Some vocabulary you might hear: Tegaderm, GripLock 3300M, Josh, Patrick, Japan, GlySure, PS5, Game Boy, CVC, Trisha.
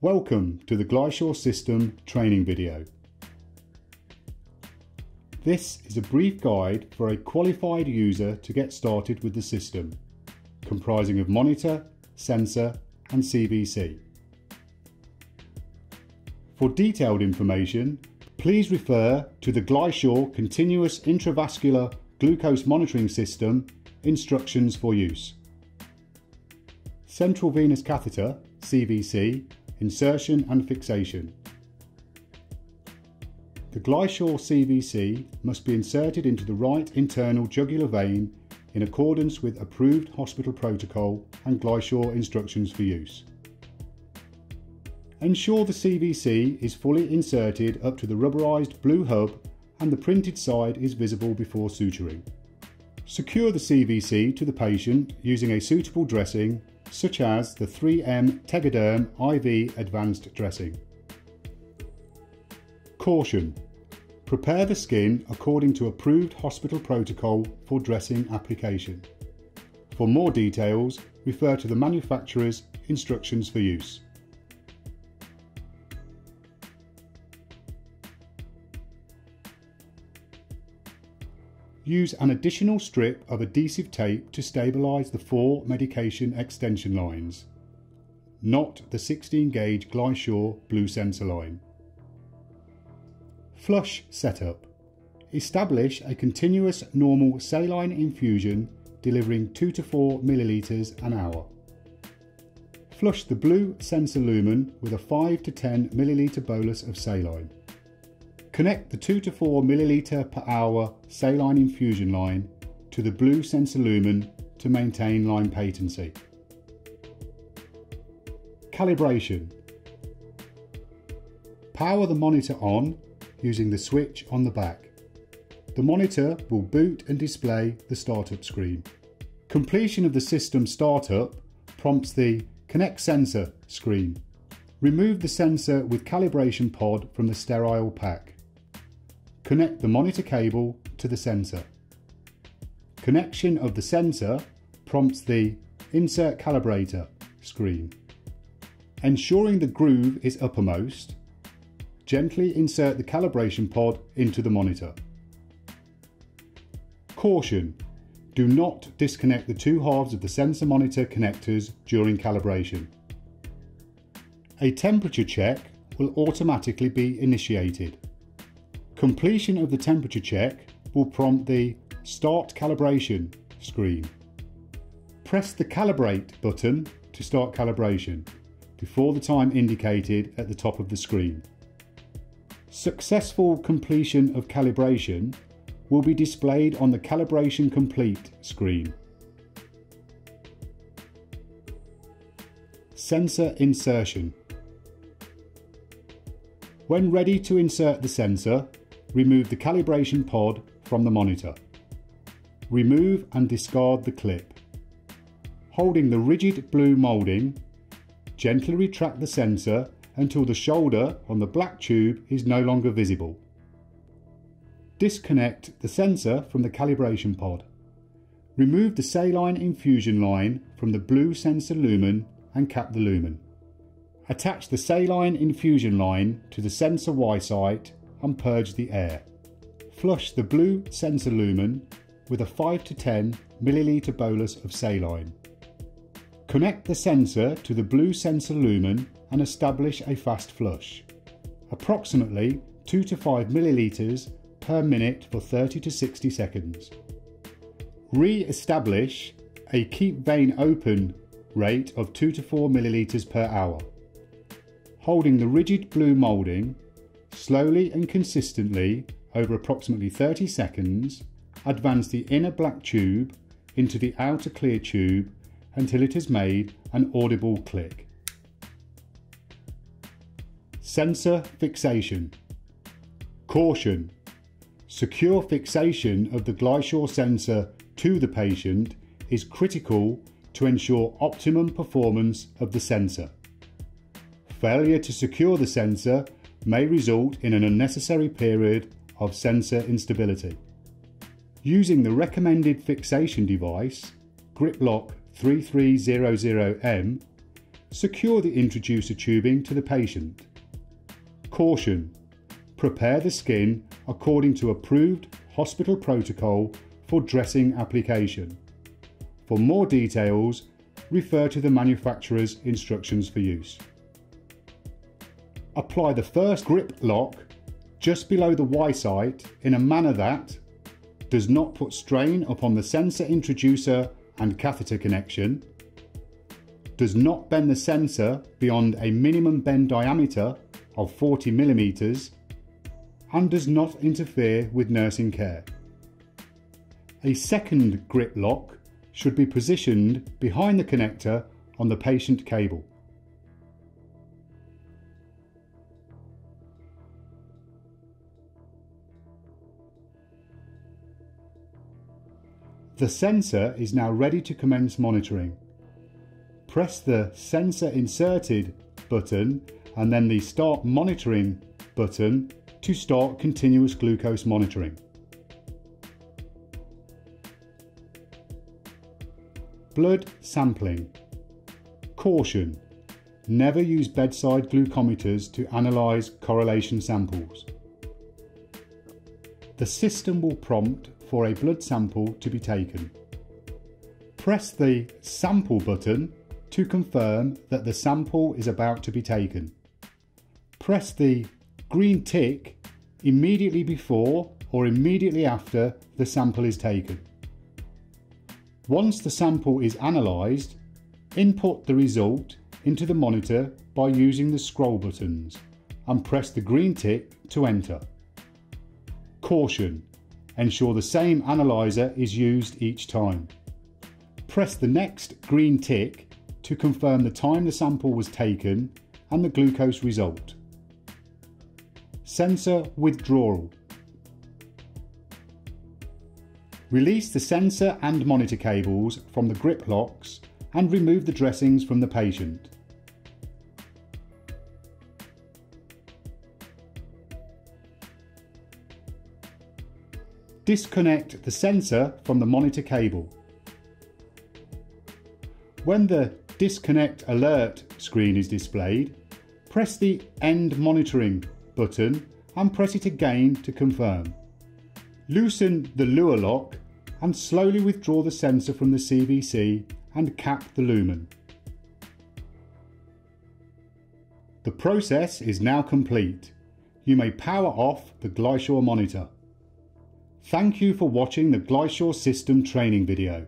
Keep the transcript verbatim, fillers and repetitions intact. Welcome to the GlySure system training video. This is a brief guide for a qualified user to get started with the system, comprising of monitor, sensor and C V C. For detailed information, please refer to the GlySure Continuous Intravascular Glucose Monitoring System instructions for use. Central venous catheter, C V C, insertion and fixation. The GlySure C V C must be inserted into the right internal jugular vein in accordance with approved hospital protocol and GlySure instructions for use. Ensure the C V C is fully inserted up to the rubberized blue hub and the printed side is visible before suturing. Secure the C V C to the patient using a suitable dressing such as the three M Tegaderm I V Advanced Dressing. Caution: prepare the skin according to approved hospital protocol for dressing application. For more details, refer to the manufacturer's instructions for use. Use an additional strip of adhesive tape to stabilise the four medication extension lines, not the sixteen gauge GlySure blue sensor line. Flush setup. Establish a continuous normal saline infusion delivering two to four millilitres an hour. Flush the blue sensor lumen with a five to ten millilitre bolus of saline. Connect the two to four millilitre per hour saline infusion line to the blue sensor lumen to maintain line patency. Calibration. Power the monitor on using the switch on the back. The monitor will boot and display the startup screen. Completion of the system startup prompts the Connect Sensor screen. Remove the sensor with calibration pod from the sterile pack. Connect the monitor cable to the sensor. Connection of the sensor prompts the Insert Calibrator screen. Ensuring the groove is uppermost, gently insert the calibration pod into the monitor. Caution: do not disconnect the two halves of the sensor monitor connectors during calibration. A temperature check will automatically be initiated. Completion of the temperature check will prompt the Start Calibration screen. Press the Calibrate button to start calibration before the time indicated at the top of the screen. Successful completion of calibration will be displayed on the Calibration Complete screen. Sensor insertion. When ready to insert the sensor, remove the calibration pod from the monitor. Remove and discard the clip. Holding the rigid blue moulding, gently retract the sensor until the shoulder on the black tube is no longer visible. Disconnect the sensor from the calibration pod. Remove the saline infusion line from the blue sensor lumen and cap the lumen. Attach the saline infusion line to the sensor Y site and purge the air. Flush the blue sensor lumen with a five to ten millilitre bolus of saline. Connect the sensor to the blue sensor lumen and establish a fast flush, approximately two to five millilitres per minute for thirty to sixty seconds. Re-establish a keep vein open rate of two to four millilitres per hour. Holding the rigid blue moulding, slowly and consistently over approximately thirty seconds, advance the inner black tube into the outer clear tube until it has made an audible click. Sensor fixation. Caution: secure fixation of the GlySure sensor to the patient is critical to ensure optimum performance of the sensor. Failure to secure the sensor may result in an unnecessary period of sensor instability. Using the recommended fixation device, GripLock three three hundred M, Secure the introducer tubing to the patient. Caution: prepare the skin according to approved hospital protocol for dressing application. For more details, refer to the manufacturer's instructions for use. Apply the first grip lock just below the Y site in a manner that does not put strain upon the sensor introducer and catheter connection, does not bend the sensor beyond a minimum bend diameter of forty millimeters, and does not interfere with nursing care. A second grip lock should be positioned behind the connector on the patient cable. The sensor is now ready to commence monitoring. Press the Sensor Inserted button and then the Start Monitoring button to start continuous glucose monitoring. Blood sampling. Caution: never use bedside glucometers to analyse correlation samples. The system will prompt for a blood sample to be taken. Press the Sample button to confirm that the sample is about to be taken. Press the green tick immediately before or immediately after the sample is taken. Once the sample is analysed, input the result into the monitor by using the scroll buttons and press the green tick to enter. Caution: ensure the same analyzer is used each time. Press the next green tick to confirm the time the sample was taken and the glucose result. Sensor withdrawal. Release the sensor and monitor cables from the grip locks and remove the dressings from the patient. Disconnect the sensor from the monitor cable. When the Disconnect Alert screen is displayed, press the End Monitoring button and press it again to confirm. Loosen the lure lock and slowly withdraw the sensor from the C V C and cap the lumen. The process is now complete. You may power off the GlySure monitor. Thank you for watching the GlySure system training video.